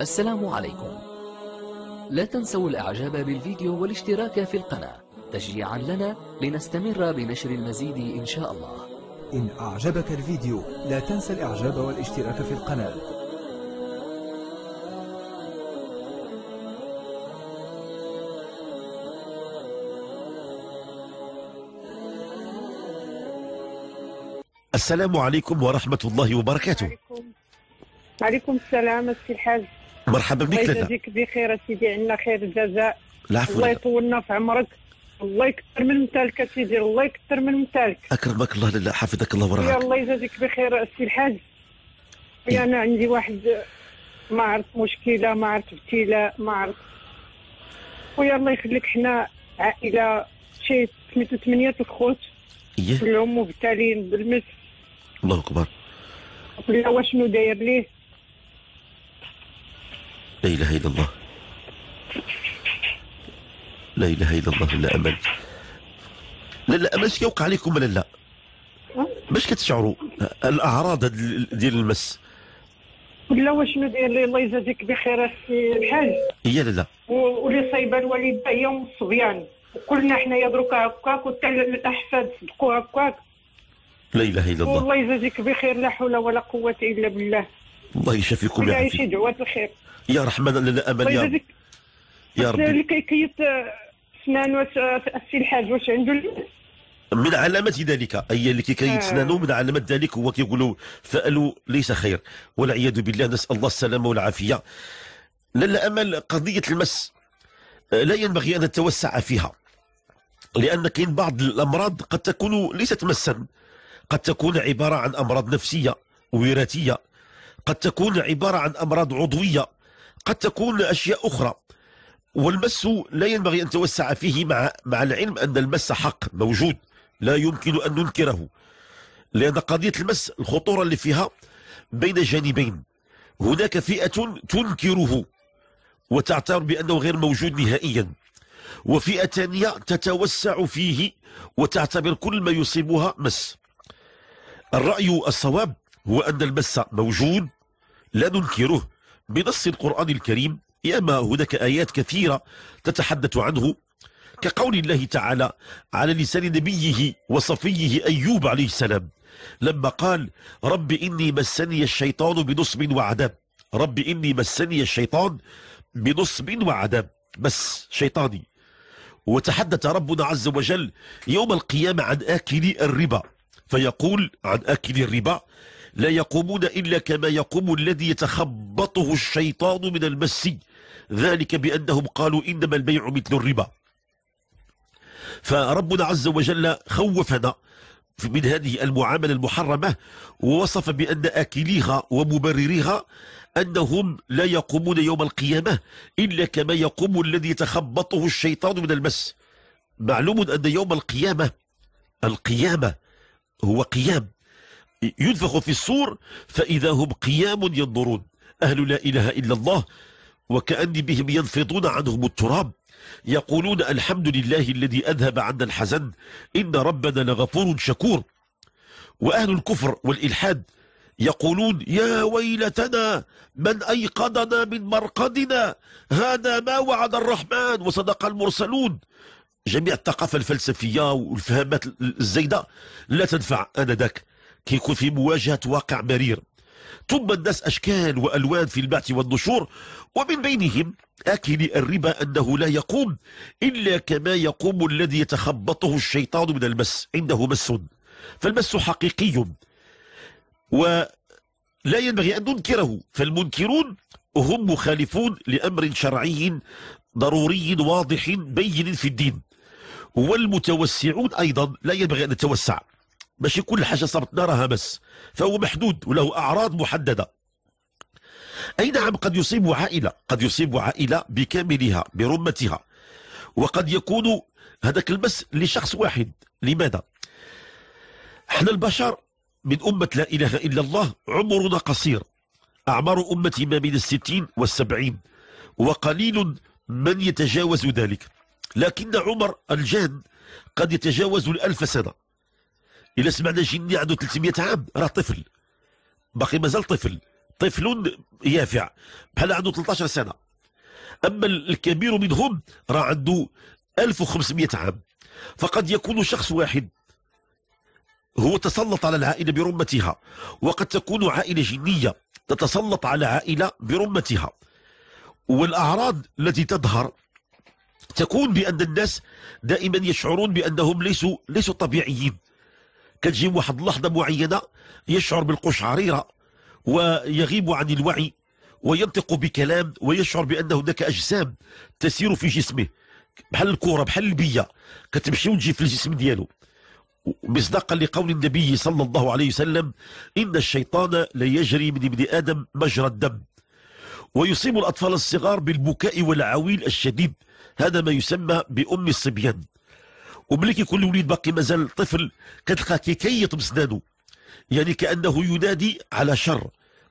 السلام عليكم. لا تنسوا الاعجاب بالفيديو والاشتراك في القناة تشجيعا لنا لنستمر بنشر المزيد ان شاء الله. إن أعجبك الفيديو لا تنسى الإعجاب والاشتراك في القناة. السلام عليكم ورحمة الله وبركاته. وعليكم السلام السي الحاج. مرحبا بك لنا. الله يجازيك بخير سيدي، عندنا خير الجزاء. العفو. الله يطولنا في عمرك. الله يكثر من مثالك اسيدي، الله يكثر من مثالك. اكرمك الله لله، حفظك الله ورعاك. الله يجازيك بخير السي الحاج. انا عندي واحد ما عرفت مشكله، ما عرفت ابتلاء، ما عرفت. خويا الله يخليك، حنا عائله شي 8 الخوت كلهم مبتلين بالمس. الله اكبر. قلنا واشنو داير ليه؟ لا اله الا الله، لا اله الا الله. لا امل، لا امل. اش كيوقع لكم ولا لا؟ باش كتشعروا الاعراض ديال المس؟ لا واشنو داير لي؟ الله يجازيك بخير السي الحاج. هي لا واللي صايبه الوالده هي والصبيان، وكلنا حنايا دروك هكاك، وحتى الاحفاد صدقوا هكاك. لا اله الا الله. والله يجازيك بخير، لا حول ولا قوه الا بالله. الله يشافيكم يا عزيزي. شي دعوات الخير يا رحمن. لا امل يا ربي. اللي كيكيت سنانو السي الحاج واش عنده من علامات ذلك؟ اي اللي كيكيت سنانو من علامات ذلك هو كيقولوا فألوا ليس خير والعياذ بالله. نسال الله السلامه والعافيه. لا امل، قضيه المس لا ينبغي ان نتوسع فيها، لان كاين بعض الامراض قد تكون ليست مسا، قد تكون عباره عن امراض نفسيه وراثيه، قد تكون عباره عن امراض عضويه، قد تكون اشياء اخرى. والمس لا ينبغي أن نتوسع فيه، مع العلم أن المس حق موجود لا يمكن أن ننكره، لأن قضية المس الخطورة اللي فيها بين جانبين. هناك فئة تنكره وتعتبر بأنه غير موجود نهائيا، وفئة ثانية تتوسع فيه وتعتبر كل ما يصيبها مس. الرأي الصواب هو أن المس موجود لا ننكره بنص القرآن الكريم، إما هناك آيات كثيرة تتحدث عنه كقول الله تعالى على لسان نبيه وصفيه أيوب عليه السلام لما قال رب إني مسني الشيطان بنصب وعذاب. رب إني مسني الشيطان بنصب وعذاب، بس شيطاني. وتحدث ربنا عز وجل يوم القيامة عن آكل الربا فيقول عن آكل الربا لا يقومون إلا كما يقوم الذي يتخبطه الشيطان من المس ذلك بأنهم قالوا إنما البيع مثل الربا. فربنا عز وجل خوفنا من هذه المعاملة المحرمة، ووصف بأن آكليها ومبرريها أنهم لا يقومون يوم القيامة إلا كما يقوم الذي يتخبطه الشيطان من المس. معلوم أن يوم القيامة هو قيام، ينفخ في الصور فإذا هم قيام ينظرون. أهل لا إله إلا الله وكأن بهم ينفضون عنهم التراب يقولون الحمد لله الذي أذهب عنا الحزن إن ربنا لغفور شكور. وأهل الكفر والإلحاد يقولون يا ويلتنا من أيقظنا من مرقدنا هذا ما وعد الرحمن وصدق المرسلون. جميع الثقافة الفلسفية والفهامات الزايدة لا تنفع آنذاك، كيكون في مواجهة واقع مرير. ثم الناس أشكال وألوان في البعث والنشور، ومن بينهم آكل الربا أنه لا يقوم إلا كما يقوم الذي يتخبطه الشيطان من المس، عنده مس. فالمس حقيقي ولا ينبغي أن ننكره، فالمنكرون هم مخالفون لأمر شرعي ضروري واضح بين في الدين. والمتوسعون أيضا لا ينبغي أن نتوسع، ماشي كل حاجة صابتنا راها مس، فهو محدود وله أعراض محددة. أي نعم، قد يصيب عائلة بكاملها برمتها، وقد يكون هذاك المس لشخص واحد. لماذا؟ احنا البشر من أمة لا إله إلا الله عمرنا قصير، أعمار أمتي ما بين 60 و70 وقليل من يتجاوز ذلك، لكن عمر الجان قد يتجاوز 1000 سنة. إلا سمعنا جني عنده 300 عام راه طفل، باقي مازال طفل، طفل يافع بحال عنده 13 سنه، اما الكبير منهم راه عنده 1500 عام. فقد يكون شخص واحد هو تسلط على العائله برمتها، وقد تكون عائله جنيه تتسلط على عائله برمتها. والاعراض التي تظهر تكون بان الناس دائما يشعرون بانهم ليسوا طبيعيين. كتجي واحد اللحظه معينه يشعر بالقشعريره ويغيب عن الوعي وينطق بكلام، ويشعر بان هناك اجسام تسير في جسمه بحال الكره بحال البيه كتمشي وتجي في الجسم ديالو، مصداقا لقول النبي صلى الله عليه وسلم: ان الشيطان ليجري من ابن ادم مجرى الدم. ويصيب الاطفال الصغار بالبكاء والعويل الشديد، هذا ما يسمى بام الصبيان. وملي كيكون الوليد باقي مازال طفل كتلقاه كيكيط بسنانو، يعني كانه ينادي على شر،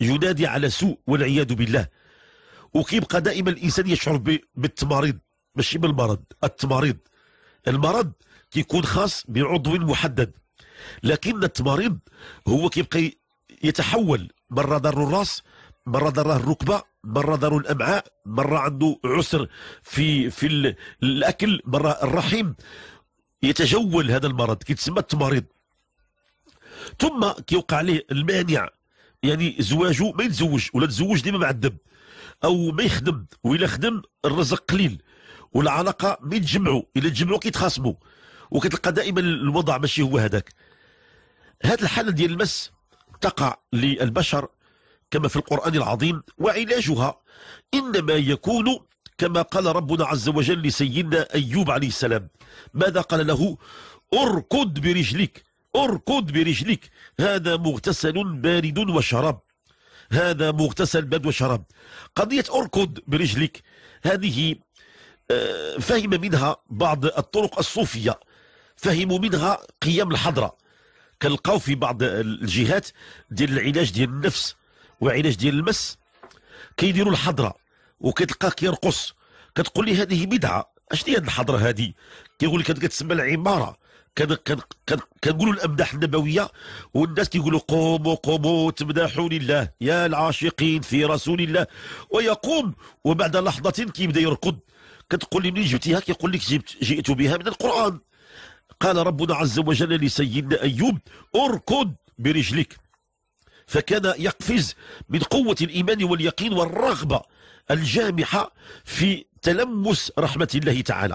ينادي على سوء والعياذ بالله. وكيبقى دائما الانسان يشعر بالتماريض، ماشي بالمرض، التماريض. المرض كيكون خاص بعضو محدد، لكن التماريض هو كيبقى يتحول، مره ضروا الراس، مره ضراه الركبه، مره ضروا الامعاء، مره عنده عسر في الاكل، مره الرحم، يتجول هذا المرض كيتسمى التماريض. ثم كيوقع عليه المانع، يعني زواجه ما يتزوج، ولا تزوج ديما معذب، او ما يخدم، وإلا خدم الرزق قليل، والعلاقه ما يتجمعوا، إلا تجمعوا كيتخاصموا، وكتلقى دائما الوضع ماشي هو هذاك. هذه الحاله ديال المس تقع للبشر كما في القرآن العظيم، وعلاجها إنما يكون كما قال ربنا عز وجل لسيدنا أيوب عليه السلام. ماذا قال له؟ اركض برجليك، اركض برجليك، هذا مغتسل بارد وشراب، هذا مغتسل بارد وشراب. قضية اركض برجليك هذه فهم منها بعض الطرق الصوفية، فهموا منها قيام الحضرة، كنلقاو في بعض الجهات ديال العلاج ديال النفس وعلاج ديال المس كيديروا الحضره، وكتلقاه كيرقص. كتقول لي هذه بدعه، اشني هذه الحضره هذه؟ كيقول لك كتسمى العماره. كنقولوا الامداح النبويه، والناس كيقولوا قوموا قوموا تمدحوا لله يا العاشقين في رسول الله، ويقوم وبعد لحظه كيبدا يركض. كتقول لي منين جبتيها؟ كيقول لك جئت بها من القران. قال ربنا عز وجل لسيدنا ايوب: اركض برجلك. فكان يقفز من قوة الإيمان واليقين والرغبة الجامحة في تلمس رحمة الله تعالى.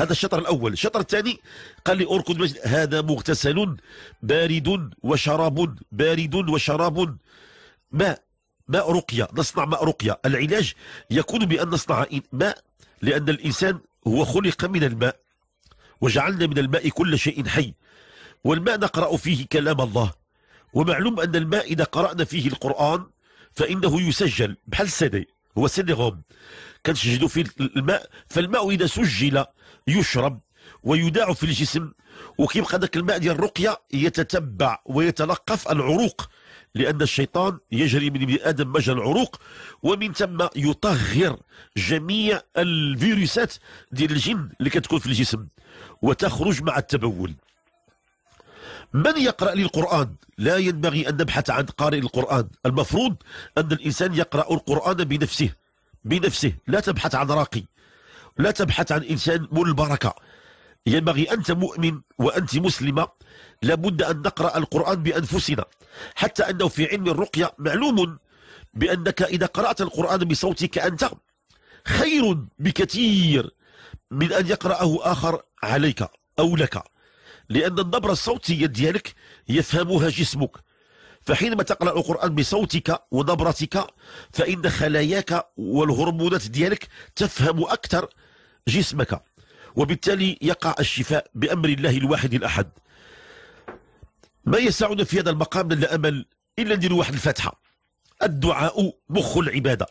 هذا الشطر الأول. الشطر الثاني قال لي أركض برجل، هذا مغتسل بارد وشراب، بارد وشراب، ماء رقية، نصنع ماء رقية. العلاج يكون بأن نصنع ماء، لأن الإنسان هو خلق من الماء، وجعلنا من الماء كل شيء حي، والماء نقرأ فيه كلام الله. ومعلوم أن الماء إذا قرأنا فيه القرآن فإنه يسجل بحال السدي، هو سيديغوم كنسجدوا فيه الماء. فالماء إذا سجل يشرب ويداع في الجسم، وكيبقى ذاك الماء ديال الرقية يتتبع ويتلقف العروق، لأن الشيطان يجري من ابن آدم مجرى العروق، ومن ثم يطهر جميع الفيروسات ديال الجن اللي كتكون في الجسم وتخرج مع التبول. من يقرأ للقرآن؟ لا ينبغي أن نبحث عن قارئ القرآن، المفروض أن الإنسان يقرأ القرآن بنفسه، بنفسه، لا تبحث عن راقي، لا تبحث عن إنسان مول البركة. ينبغي أنت مؤمن وأنت مسلمة لابد أن نقرأ القرآن بأنفسنا، حتى أنه في علم الرقية معلوم بأنك إذا قرأت القرآن بصوتك أنت خير بكثير من أن يقرأه آخر عليك أو لك، لأن النبرة الصوتية ديالك يفهمها جسمك. فحينما تقرأ القرآن بصوتك ونبرتك فإن خلاياك والهرمونات ديالك تفهم أكثر جسمك، وبالتالي يقع الشفاء بأمر الله الواحد الأحد. ما يسعنا في هذا المقام من لا أمل إلا نديروا واحد الفاتحة. الدعاء مخ العبادة،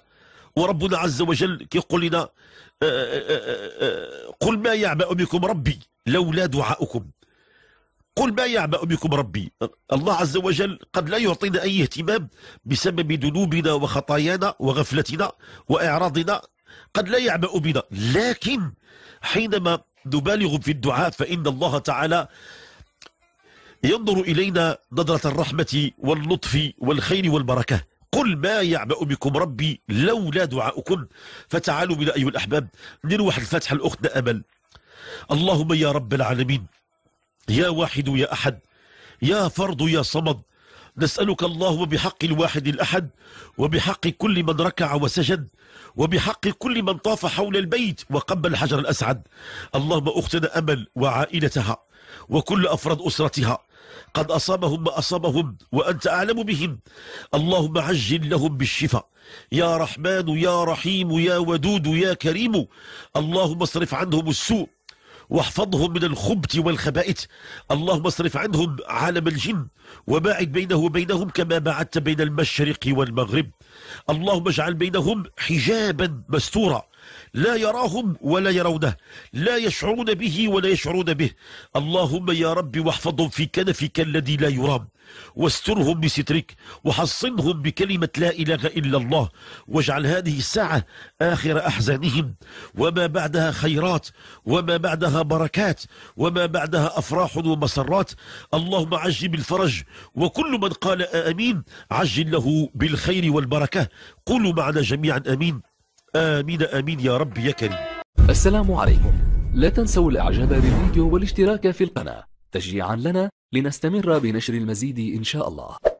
وربنا عز وجل كيقول لنا: قل ما يعبأ بكم ربي لولا دعاؤكم. قل ما يعبأ بكم ربي. الله عز وجل قد لا يعطينا أي اهتمام بسبب ذنوبنا وخطايانا وغفلتنا وإعراضنا، قد لا يعبأ بنا، لكن حينما نبالغ في الدعاء فإن الله تعالى ينظر إلينا نظرة الرحمة واللطف والخير والبركة. قل ما يعبأ بكم ربي لولا دعاؤكم. فتعالوا بنا أيها الأحباب نديروا واحد الفاتحة لأختنا أمل. اللهم يا رب العالمين يا واحد يا أحد يا فرد يا صمد، نسألك اللهم بحق الواحد الأحد وبحق كل من ركع وسجد وبحق كل من طاف حول البيت وقبل الحجر الأسعد، اللهم أختنا أمل وعائلتها وكل أفراد أسرتها قد أصابهم ما أصابهم وأنت أعلم بهم، اللهم عجل لهم بالشفاء يا رحمن يا رحيم يا ودود يا كريم، اللهم اصرف عنهم السوء واحفظهم من الخبث والخبائث، اللهم اصرف عنهم عالم الجن وباعد بينه وبينهم كما باعدت بين المشرق والمغرب، اللهم اجعل بينهم حجابا مستورا لا يراهم ولا يرونه لا يشعرون به ولا يشعرون به، اللهم يا رب واحفظهم في كنفك الذي لا يرام واسترهم بسترك وحصنهم بكلمة لا إله إلا الله، واجعل هذه الساعة آخر أحزانهم وما بعدها خيرات وما بعدها بركات وما بعدها أفراح ومسرات، اللهم عجل بالفرج وكل من قال آمين عجل له بالخير والبركة، قولوا معنا جميعا آمين آمين آمين يا رب يا كريم. السلام عليكم، لا تنسوا الإعجاب بالفيديو والاشتراك في القناة تشجيعا لنا لنستمر بنشر المزيد إن شاء الله.